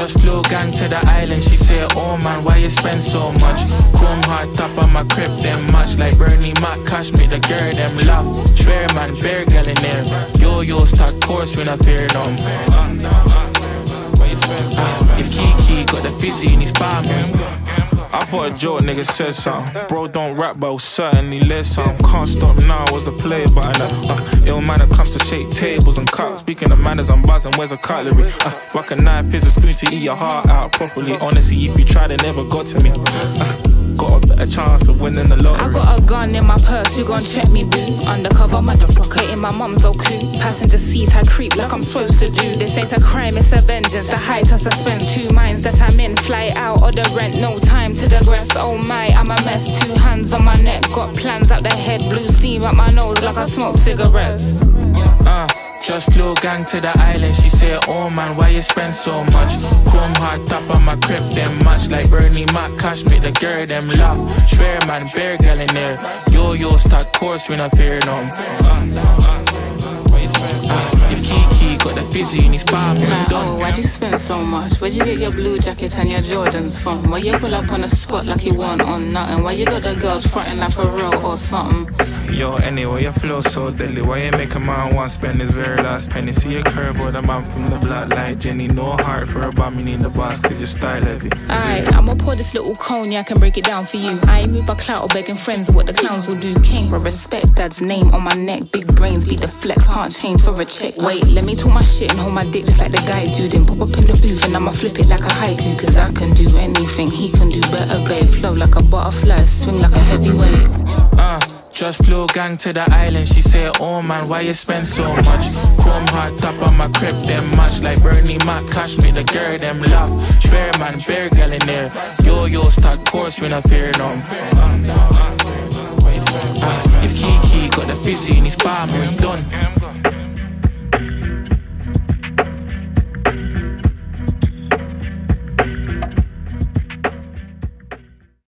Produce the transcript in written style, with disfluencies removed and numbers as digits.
Just flew gang to the island, she said, oh man, why you spend so much? Chrome hard top on my crib, them much like Bernie Mac, cash me the girl, them love. Swear man, fair girl in there. Yo-yo start course when I fear them. If Kiki got the fizzy in his palm, I thought a joke, nigga said something. Bro don't rap, but I'll certainly listen. Can't stop now, I was a player, but I know ill manner comes to shake tables and cups. Speaking of manners, I'm buzzing, where's a cutlery? Whack a knife, here's a spoon to eat your heart out properly. Honestly, if you tried, it never got to me. Got a better chance of winning the lottery. I got a gun in my purse, you gon' check me, boo. Undercover motherfucker in my mum's old coupe. Passenger seat, I creep like I'm supposed to do. This ain't a crime, it's a vengeance. The height of suspense, two minds that I'm in. Fly out or the rent, no time to digress. Oh my, I'm a mess, two hands on my neck. Got plans out the head, blue steam up my nose like I smoke cigarettes. Just flew gang to the island, she said, oh man, why you spend so much? Chrome hard top on my crib, them much like Bernie Mac, cash make the girl, them love. Swear man, bear girl in there. Yo-yo start course when I fear them. If Kiki got the fizzy in his palm, oh, why'd you spend so much? Where'd you get your blue jacket and your Jordans from? Why you pull up on a spot like you want on nothing? Why you got the girls frontin' like for real or something? Yo, anyway, your flow so deadly. Why you make a man want to spend his very last penny? See a curb or the man from the block like Jenny. No heart for a bomb, you need the boss, cause your style heavy. Alright, I'ma pour this little cognac and break it down for you. I ain't move by clout or begging friends what the clowns will do. Came for respect, dad's name on my neck. Big brains beat the flex, can't change for a check. Wait, let me talk my shit and hold my dick just like the guys do. Then pop up in the booth and I'ma flip it like a haiku. Cause I can do anything, he can do better, babe. Flow like a butterfly, swing like a heavyweight. Just flew gang to the island, she said, oh man, why you spend so much? Chrome hard top on my crib, them much like Bernie Mac, cash me the girl, them love. Swear man, bear girl in there. Yo-yo start course when I fear them. If Kiki got the fizzy in his palm, we done.